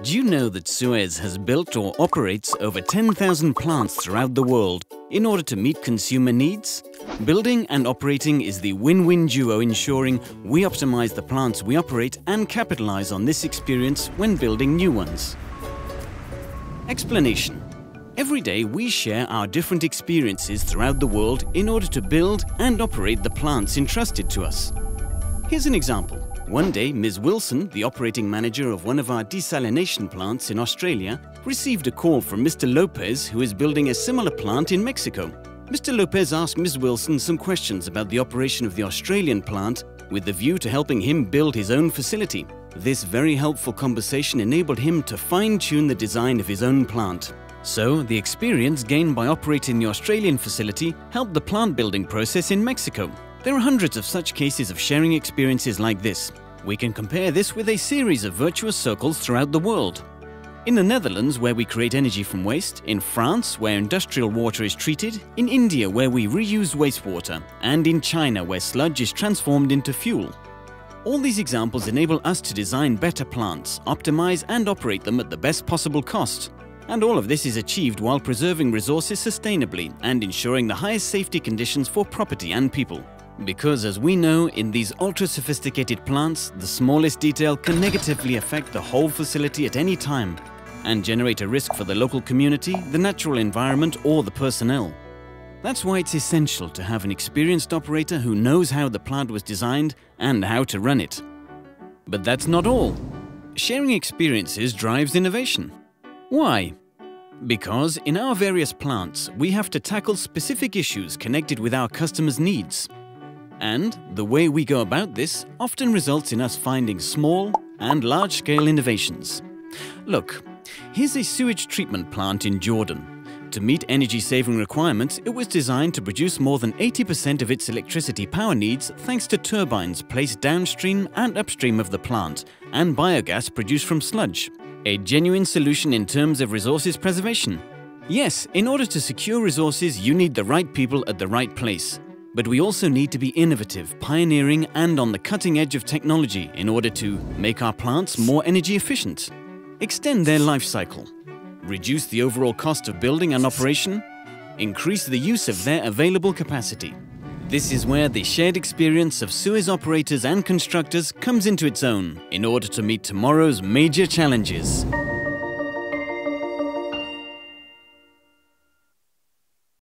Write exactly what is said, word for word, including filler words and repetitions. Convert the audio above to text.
Do you know that Suez has built or operates over ten thousand plants throughout the world in order to meet consumer needs? Building and operating is the win-win duo, ensuring we optimize the plants we operate and capitalize on this experience when building new ones. Explanation. Every day we share our different experiences throughout the world in order to build and operate the plants entrusted to us. Here's an example. One day, Miz Wilson, the operating manager of one of our desalination plants in Australia, received a call from Mister Lopez, who is building a similar plant in Mexico. Mister Lopez asked Miz Wilson some questions about the operation of the Australian plant with the view to helping him build his own facility. This very helpful conversation enabled him to fine-tune the design of his own plant. So, the experience gained by operating the Australian facility helped the plant building process in Mexico. There are hundreds of such cases of sharing experiences like this. We can compare this with a series of virtuous circles throughout the world. In the Netherlands, where we create energy from waste, in France, where industrial water is treated, in India, where we reuse wastewater, and in China, where sludge is transformed into fuel. All these examples enable us to design better plants, optimize and operate them at the best possible cost. And all of this is achieved while preserving resources sustainably and ensuring the highest safety conditions for property and people. Because, as we know, in these ultra-sophisticated plants, the smallest detail can negatively affect the whole facility at any time and generate a risk for the local community, the natural environment or the personnel. That's why it's essential to have an experienced operator who knows how the plant was designed and how to run it. But that's not all. Sharing experiences drives innovation. Why? Because in our various plants, we have to tackle specific issues connected with our customers' needs. And the way we go about this often results in us finding small and large-scale innovations. Look, here's a sewage treatment plant in Jordan. To meet energy-saving requirements, it was designed to produce more than eighty percent of its electricity power needs thanks to turbines placed downstream and upstream of the plant and biogas produced from sludge. A genuine solution in terms of resources preservation. Yes, in order to secure resources, you need the right people at the right place. But we also need to be innovative, pioneering and on the cutting edge of technology in order to make our plants more energy efficient, extend their life cycle, reduce the overall cost of building and operation, increase the use of their available capacity. This is where the shared experience of Suez operators and constructors comes into its own in order to meet tomorrow's major challenges.